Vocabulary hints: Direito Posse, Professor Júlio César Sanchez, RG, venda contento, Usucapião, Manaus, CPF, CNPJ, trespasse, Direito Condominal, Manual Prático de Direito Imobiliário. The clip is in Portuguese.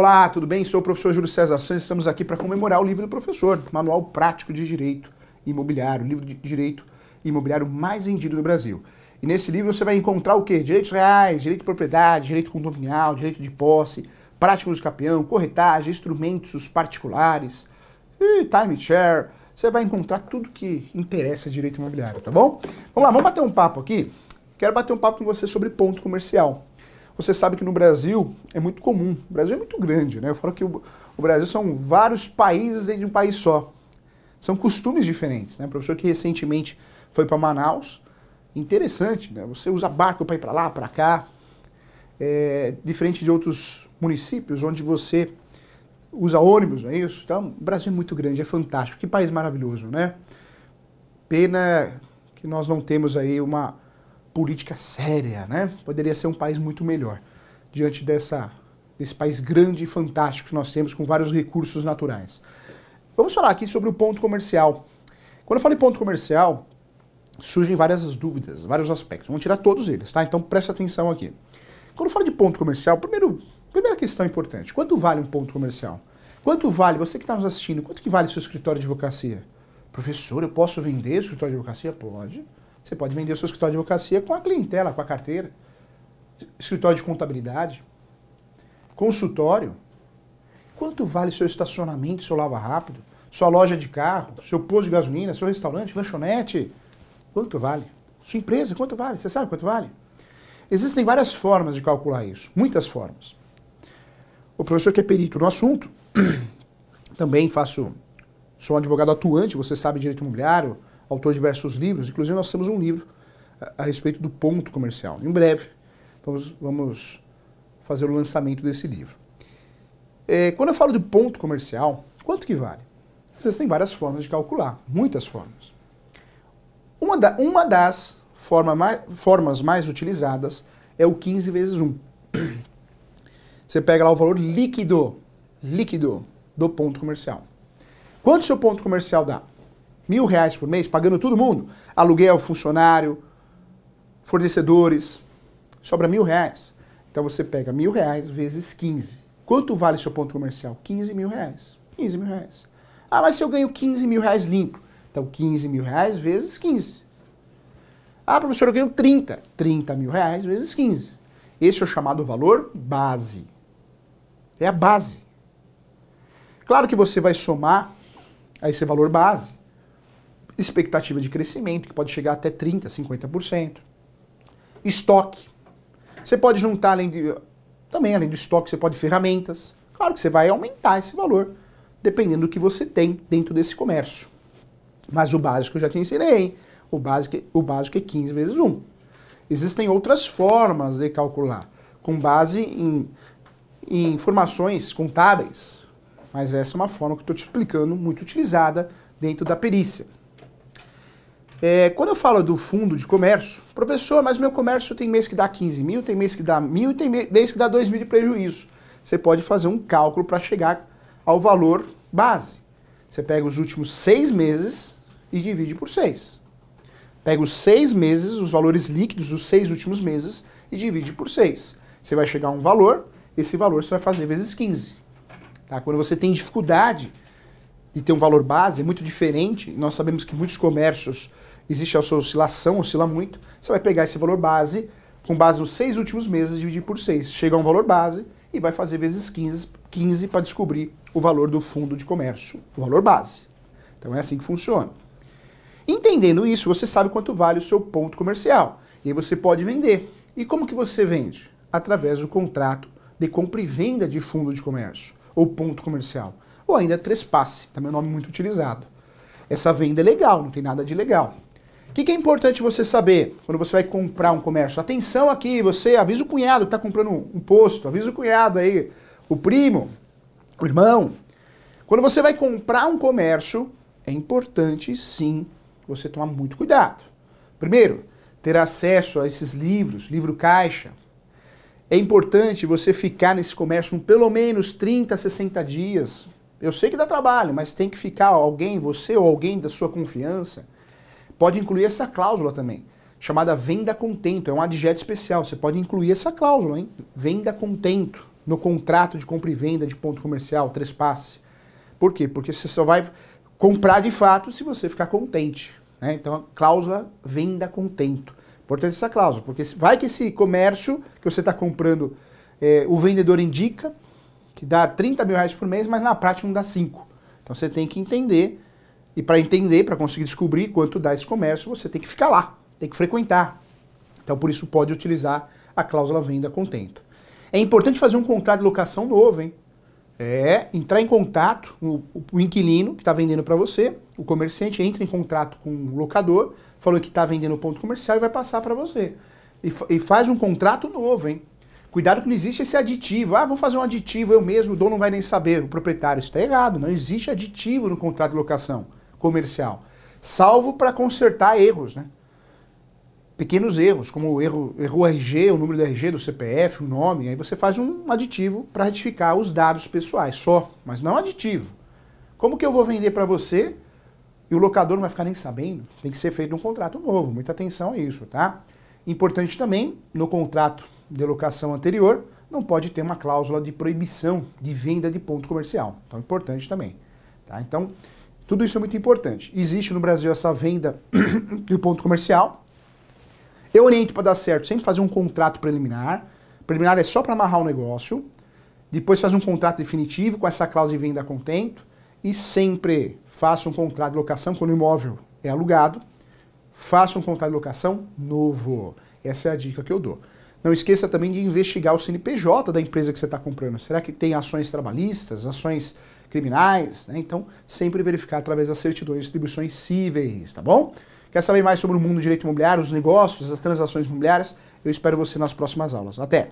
Olá, tudo bem? Sou o professor Júlio César Sanchez, estamos aqui para comemorar o livro do professor, Manual Prático de Direito Imobiliário, livro de direito imobiliário mais vendido no Brasil. E nesse livro você vai encontrar o quê? Direitos reais, direito de propriedade, direito condominial, direito de posse, prática do usucapião, corretagem, instrumentos particulares, e timeshare. Você vai encontrar tudo que interessa direito imobiliário, tá bom? Vamos lá, vamos bater um papo aqui. Quero bater um papo com você sobre ponto comercial. Você sabe que no Brasil é muito comum, o Brasil é muito grande, né? Eu falo que o Brasil são vários países dentro de um país só. São costumes diferentes, né? O professor que recentemente foi para Manaus, interessante, né? Você usa barco para ir para lá, para cá, diferente de outros municípios onde você usa ônibus, não é isso? Então, o Brasil é muito grande, é fantástico, que país maravilhoso, né? Pena que nós não temos aí uma política séria, né? Poderia ser um país muito melhor, diante desse país grande e fantástico que nós temos, com vários recursos naturais. Vamos falar aqui sobre o ponto comercial. Quando eu falo em ponto comercial, surgem várias dúvidas, vários aspectos. Vamos tirar todos eles, tá? Então presta atenção aqui. Quando eu falo de ponto comercial, primeira questão importante, quanto vale um ponto comercial? Quanto vale, você que está nos assistindo, quanto que vale seu escritório de advocacia? Professor, eu posso vender o escritório de advocacia? Pode. Você pode vender o seu escritório de advocacia com a clientela, com a carteira, escritório de contabilidade, consultório. Quanto vale seu estacionamento, seu lava-rápido, sua loja de carro, seu posto de gasolina, seu restaurante, lanchonete? Quanto vale? Sua empresa, quanto vale? Você sabe quanto vale? Existem várias formas de calcular isso, muitas formas. O professor que é perito no assunto, também sou um advogado atuante, você sabe, direito imobiliário, autor de diversos livros, inclusive nós temos um livro a respeito do ponto comercial. Em breve, vamos fazer o lançamento desse livro. Quando eu falo de ponto comercial, quanto que vale? Existem várias formas de calcular, muitas formas. Uma das formas mais utilizadas é o 15 vezes 1. Você pega lá o valor líquido do ponto comercial. Quanto seu ponto comercial dá? R$1.000 por mês, pagando todo mundo? Aluguel, funcionário, fornecedores, sobra R$1.000. Então você pega R$1.000 vezes 15. Quanto vale seu ponto comercial? R$15.000. R$15.000. Ah, mas se eu ganho R$15.000 limpo? Então R$15.000 vezes 15. Ah, professor, eu ganho 30. R$30.000 vezes 15. Esse é o chamado valor base. É a base. Claro que você vai somar a esse valor base expectativa de crescimento, que pode chegar até 30%, 50%. Estoque. Você pode juntar, além do estoque, você pode ferramentas. Claro que você vai aumentar esse valor, dependendo do que você tem dentro desse comércio. Mas o básico eu já te ensinei, hein? O básico é 15 vezes 1. Existem outras formas de calcular, com base em informações contábeis. Mas essa é uma forma que eu estou te explicando, muito utilizada dentro da perícia. Quando eu falo do fundo de comércio, professor, mas meu comércio tem mês que dá 15 mil, tem mês que dá 1.000 e tem mês que dá 2.000 de prejuízo. Você pode fazer um cálculo para chegar ao valor base. Você pega os últimos 6 meses e divide por 6. Pega os 6 meses, os valores líquidos dos 6 últimos meses e divide por 6. Você vai chegar a um valor, esse valor você vai fazer vezes 15. Tá? Quando você tem dificuldade de ter um valor base, é muito diferente, nós sabemos que muitos comércios existe a sua oscilação, oscila muito, você vai pegar esse valor base, com base nos 6 últimos meses, dividir por 6. Chega a um valor base e vai fazer vezes 15 para descobrir o valor do fundo de comércio, o valor base. Então é assim que funciona. Entendendo isso, você sabe quanto vale o seu ponto comercial. E aí você pode vender. E como que você vende? Através do contrato de compra e venda de fundo de comércio, ou ponto comercial. Ou ainda trespasse, também é um nome muito utilizado. Essa venda é legal, não tem nada de ilegal. O que é importante você saber quando você vai comprar um comércio? Atenção aqui, você avisa o cunhado que está comprando um posto, avisa o cunhado aí, o primo, o irmão. Quando você vai comprar um comércio, é importante sim você tomar muito cuidado. Primeiro, ter acesso a esses livros, livro caixa. É importante você ficar nesse comércio pelo menos 30, 60 dias. Eu sei que dá trabalho, mas tem que ficar alguém, você ou alguém da sua confiança. Pode incluir essa cláusula também, chamada venda contento, é um adjetivo especial, você pode incluir essa cláusula, hein? Venda contento. no contrato de compra e venda de ponto comercial, trespasse. Por quê? Porque você só vai comprar de fato se você ficar contente, né? Então, a cláusula venda contento. Importante essa cláusula, porque vai que esse comércio que você está comprando, o vendedor indica que dá 30 mil reais por mês, mas na prática não dá 5. Então, você tem que entender, e para entender, para conseguir descobrir quanto dá esse comércio, você tem que ficar lá, tem que frequentar. Então, por isso pode utilizar a cláusula venda contento. É importante fazer um contrato de locação novo, hein? É entrar em contato com o inquilino que está vendendo para você, o comerciante entra em contato com o locador, falou que está vendendo ponto comercial e vai passar para você. E faz um contrato novo, hein? Cuidado que não existe esse aditivo. Ah, vou fazer um aditivo eu mesmo, o dono não vai nem saber, o proprietário. Isso está errado, não existe aditivo no contrato de locação comercial. Salvo para consertar erros, né? Pequenos erros, como o erro RG, o número do RG, do CPF, o nome, aí você faz um aditivo para retificar os dados pessoais só, mas não aditivo. Como que eu vou vender para você e o locador não vai ficar nem sabendo? Tem que ser feito um contrato novo, muita atenção a isso, tá? Importante também, no contrato de locação anterior, não pode ter uma cláusula de proibição de venda de ponto comercial, então importante também, tá? Então, tudo isso é muito importante. Existe no Brasil essa venda de ponto comercial. Eu oriento para dar certo, sempre fazer um contrato preliminar. Preliminar é só para amarrar o negócio. Depois faz um contrato definitivo com essa cláusula de venda contento. E sempre faça um contrato de locação quando o imóvel é alugado. Faça um contrato de locação novo. Essa é a dica que eu dou. Não esqueça também de investigar o CNPJ da empresa que você está comprando. Será que tem ações trabalhistas, ações criminais, né? Então, sempre verificar através das certidões e distribuições cíveis, tá bom? Quer saber mais sobre o mundo do direito imobiliário, os negócios, as transações imobiliárias? Eu espero você nas próximas aulas. Até!